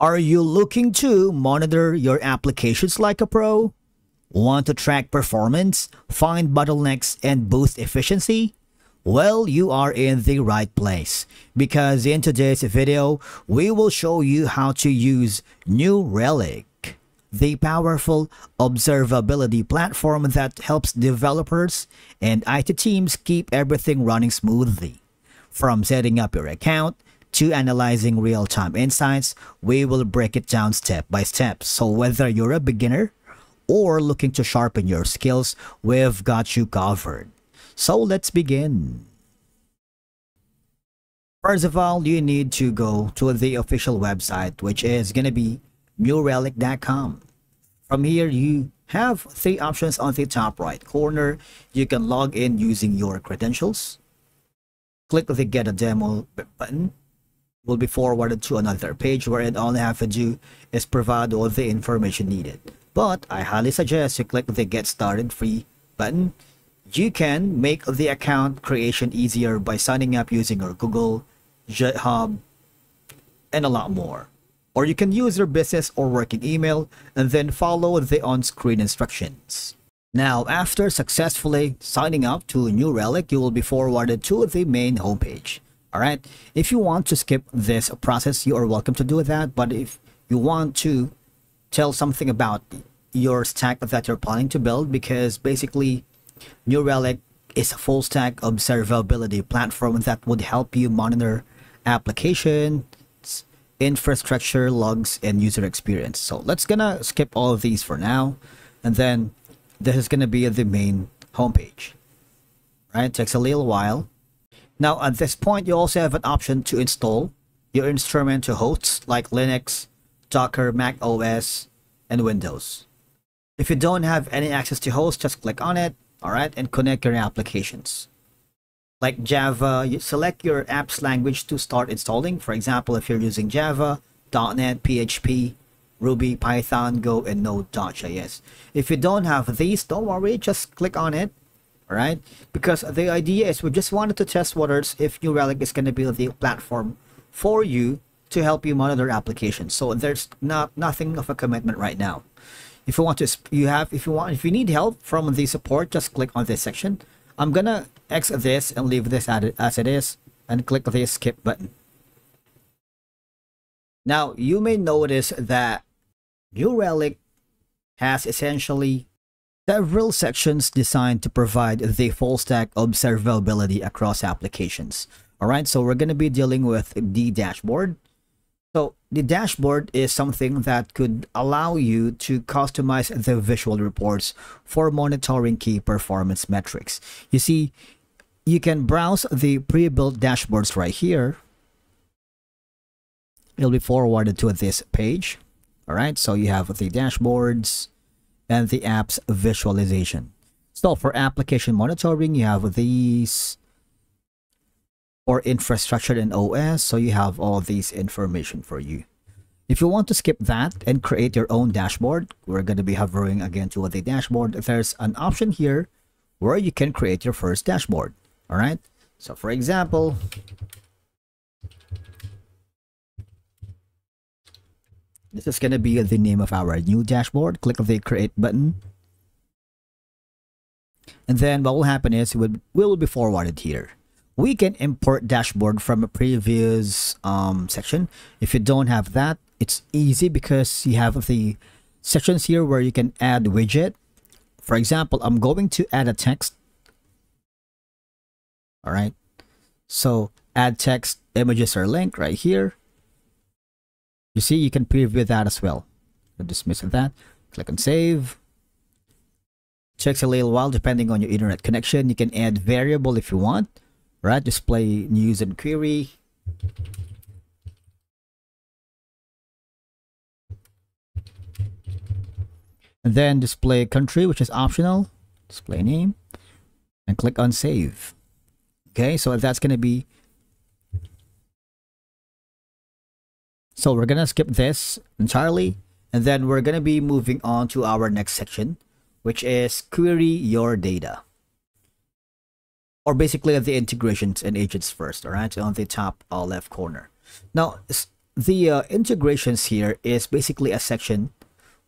Are you looking to monitor your applications like a pro? Want to track performance, find bottlenecks, and boost efficiency? Well, you are in the right place, because in today's video, we will show you how to use New Relic, the powerful observability platform that helps developers and IT teams keep everything running smoothly. From setting up your account to analyzing real-time insights, we will break it down step by step. So whether you're a beginner or looking to sharpen your skills, we've got you covered. So let's begin. First of all, you need to go to the official website, which is going to be newrelic.com. From here, you have three options on the top right corner. You can log in using your credentials. Click the Get a Demo button. Will be forwarded to another page wherein all you have to do is provide all the information needed. But I highly suggest you click the Get Started Free button. You can make the account creation easier by signing up using your Google, GitHub, and a lot more. Or you can use your business or working email and then follow the on-screen instructions. Now, after successfully signing up to New Relic, you will be forwarded to the main homepage. Alright, if you want to skip this process, you are welcome to do that. But if you want to tell something about your stack that you're planning to build, because basically, New Relic is a full-stack observability platform that would help you monitor applications, infrastructure, logs, and user experience. So let's gonna skip all of these for now, and then this is gonna be the main homepage. Right, it takes a little while. Now at this point, you also have an option to install your instrument to hosts like Linux, Docker, Mac OS, and Windows. If you don't have any access to hosts, just click on it. Alright, and connect your applications. Like Java, you select your app's language to start installing. For example, if you're using Java, .NET, PHP, Ruby, Python, Go, and Node.js. If you don't have these, don't worry, just click on it. Alright, because the idea is we just wanted to test waters if New Relic is going to be the platform for you to help you monitor applications. So there's nothing of a commitment right now. If you want to, if you need help from the support, just click on this section. I'm gonna exit this and leave this as it is, and click the skip button. Now you may notice that New Relic has essentially several sections designed to provide the full stack observability across applications. All right, so we're gonna be dealing with the dashboard. So the dashboard is something that could allow you to customize the visual reports for monitoring key performance metrics. You see, you can browse the pre-built dashboards right here. It'll be forwarded to this page. All right, so you have the dashboards and the app's visualization. So for application monitoring, you have these. Or infrastructure and OS, so you have all these information for you. If you want to skip that and create your own dashboard, we're going to be hovering again to the dashboard. There's an option here where you can create your first dashboard. All right, so for example, this is going to be the name of our new dashboard. Click the create button, and then what will happen is we will be forwarded here. We can import dashboard from a previous section. If you don't have that, it's easy because you have the sections here where you can add widget. For example, I'm going to add a text. All right, so add text, images or link right here. You see, you can preview that as well. I'll dismiss that. Click on save. Takes a little while depending on your internet connection. You can add variable if you want. Right, display news and query. And then display country, which is optional. Display name. And click on save. Okay, so that's going to be. So we're going to skip this entirely. And then we're going to be moving on to our next section, which is query your data. Or basically the integrations and agents first. All right, on the top left corner. Now the integrations here is basically a section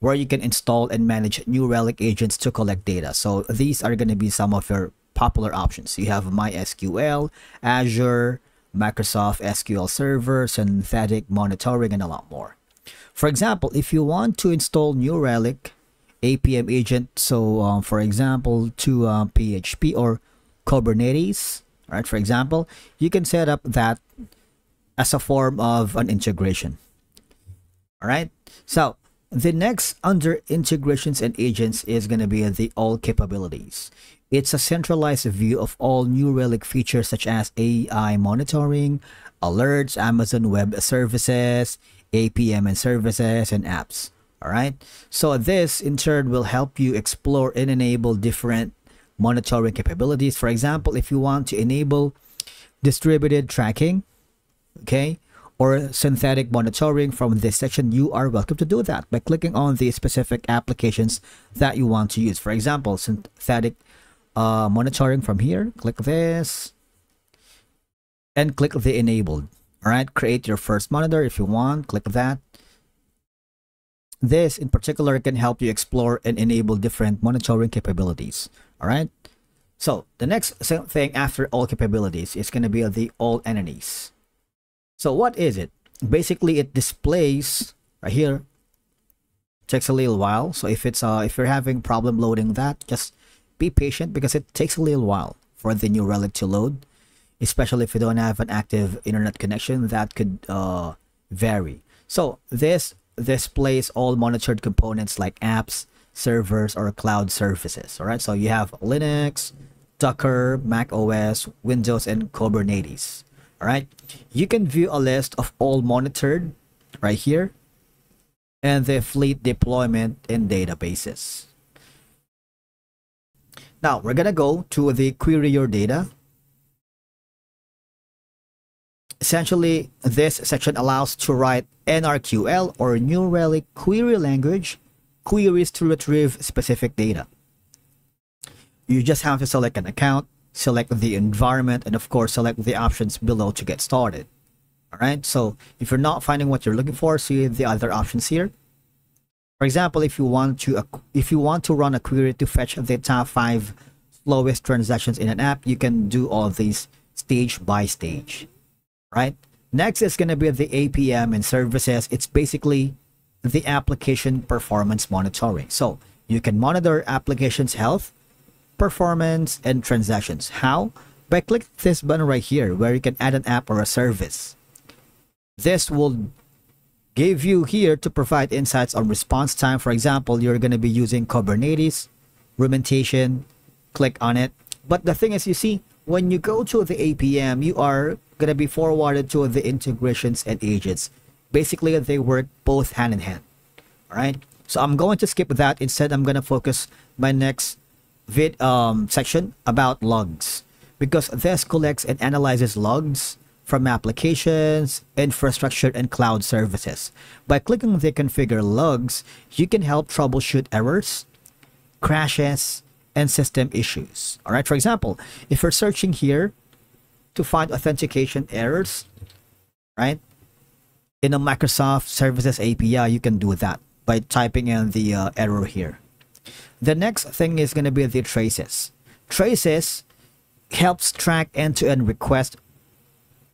where you can install and manage New Relic agents to collect data. So these are going to be some of your popular options. You have MySQL, Azure, Microsoft SQL Server, synthetic monitoring, and a lot more. For example, if you want to install New Relic APM agent, so for example to PHP or Kubernetes, right? For example, you can set up that as a form of an integration. All right. So the next under integrations and agents is going to be the all capabilities. It's a centralized view of all New Relic features such as AI monitoring, alerts, Amazon Web Services, APM and services, and apps. All right. So this in turn will help you explore and enable different monitoring capabilities. For example, if you want to enable distributed tracking, okay, or synthetic monitoring from this section, you are welcome to do that by clicking on the specific applications that you want to use. For example, synthetic monitoring from here, click this and click the enabled. All right, create your first monitor if you want, click that. This in particular can help you explore and enable different monitoring capabilities. All right. So the next thing after all capabilities is going to be the all entities. So what is it? Basically, it displays right here. Takes a little while. So if it's if you're having problem loading that, just be patient because it takes a little while for the New Relic to load, especially if you don't have an active internet connection. That could vary. So this displays all monitored components like apps, servers, or cloud services. All right, so you have Linux, Docker, Mac OS, Windows, and Kubernetes. All right, you can view a list of all monitored right here and the fleet deployment and databases. Now we're gonna go to the query your data. Essentially, this section allows to write NRQL or New Relic query language queries to retrieve specific data. You just have to select an account, select the environment, and of course, select the options below to get started. All right. So if you're not finding what you're looking for, see the other options here. For example, if you want to run a query to fetch the top 5 slowest transactions in an app, you can do all these stage by stage. Right. Next is going to be the APM and services. It's basically the application performance monitoring. So you can monitor applications health, performance, and transactions. How? By clicking this button right here where you can add an app or a service. This will give you here to provide insights on response time. For example, you're going to be using Kubernetes, Rumentation, click on it. But the thing is, you see, when you go to the APM, you are going to be forwarded to the integrations and agents. Basically, they work both hand in hand. All right. So I'm going to skip that. Instead, I'm going to focus my next section about logs, because this collects and analyzes logs from applications, infrastructure, and cloud services. By clicking the configure logs, you can help troubleshoot errors, crashes, and system issues. All right. For example, if you're searching here to find authentication errors, right, in a Microsoft Services API, you can do that by typing in the error here. The next thing is going to be the traces. Traces helps track end-to-end requests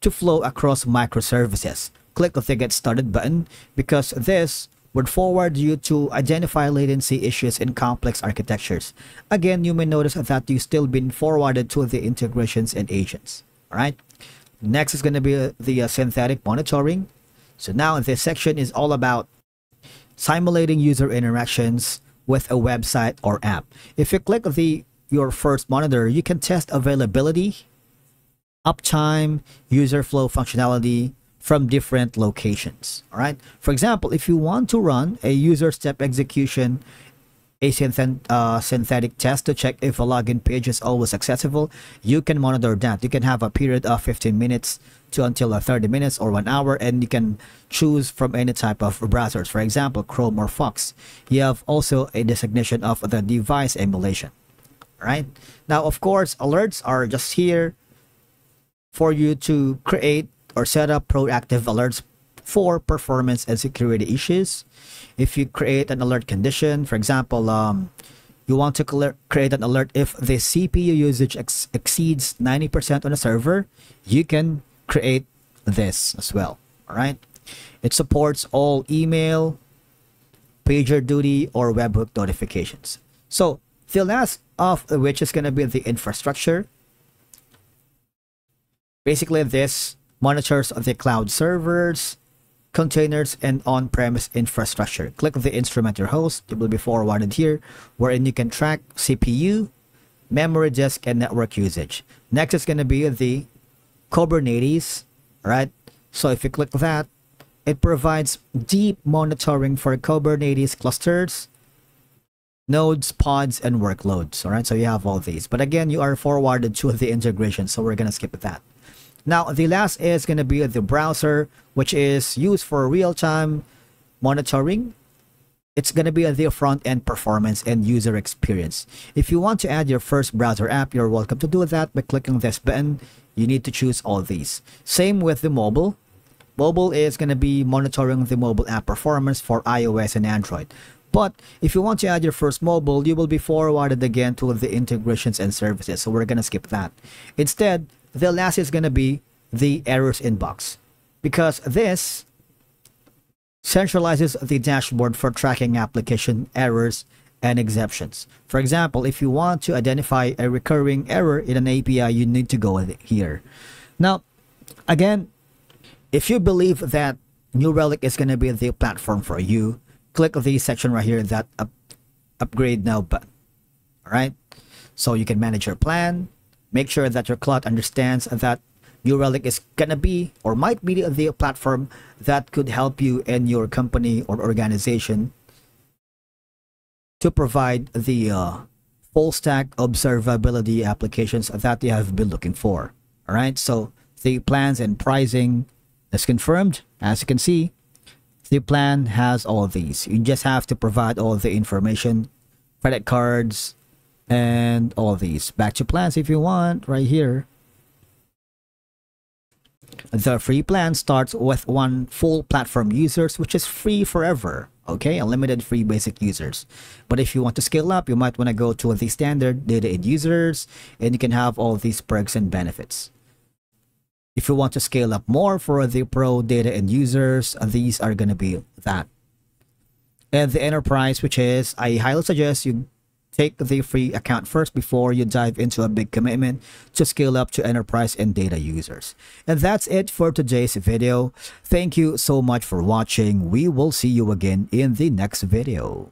to flow across microservices. Click the Get Started button because this would forward you to identify latency issues in complex architectures. Again, you may notice that you've still been forwarded to the integrations and agents. All right. Next is going to be the synthetic monitoring. So now this section is all about simulating user interactions with a website or app. If you click your first monitor, you can test availability, uptime, user flow functionality from different locations. All right. For example, if you want to run a user step execution, a synthetic test to check if a login page is always accessible, you can monitor that. You can have a period of 15 minutes to until 30 minutes or 1 hour, and you can choose from any type of browsers, for example, Chrome or Fox. You have also a designation of the device emulation. All right. Now, of course, alerts are just here for you to create or set up proactive alerts for performance and security issues. If you create an alert condition, for example, you want to create an alert if the CPU usage exceeds 90% on a server, you can create this as well. All right. It supports all email, PagerDuty, or webhook notifications. So the last of which is going to be the infrastructure. Basically, this monitors the cloud servers, containers, and on-premise infrastructure. Click the instrument your host. It will be forwarded here, wherein you can track CPU, memory disk, and network usage. Next is going to be the Kubernetes, right? So if you click that, it provides deep monitoring for Kubernetes clusters, nodes, pods, and workloads. All right, so you have all these. But again, you are forwarded to the integration, so we're going to skip that. Now, the last is going to be the browser, which is used for real-time monitoring. It's going to be the front-end performance and user experience. If you want to add your first browser app, you're welcome to do that by clicking this button. You need to choose all these. Same with the mobile. Mobile is going to be monitoring the mobile app performance for iOS and Android. But if you want to add your first mobile, you will be forwarded again to the integrations and services. So we're going to skip that. Instead, the last is going to be the errors inbox, because this centralizes the dashboard for tracking application errors and exceptions. For example, if you want to identify a recurring error in an API, you need to go here. Now, again, if you believe that New Relic is going to be the platform for you, click the section right here, that upgrade now button. All right, so you can manage your plan. Make sure that your cloud understands that New Relic is going to be or might be the platform that could help you and your company or organization to provide the full stack observability applications that you have been looking for. All right, so the plans and pricing is confirmed. As you can see, the plan has all of these. You just have to provide all the information, credit cards, and all these. Back to plans if you want, right here. The free plan starts with one full platform users, which is free forever. Okay, unlimited free basic users. But if you want to scale up, you might want to go to the standard data and users, and you can have all these perks and benefits. If you want to scale up more for the pro data and users, these are going to be that. And the enterprise, which is, I highly suggest you take the free account first before you dive into a big commitment to scale up to enterprise and data users. And that's it for today's video. Thank you so much for watching. We will see you again in the next video.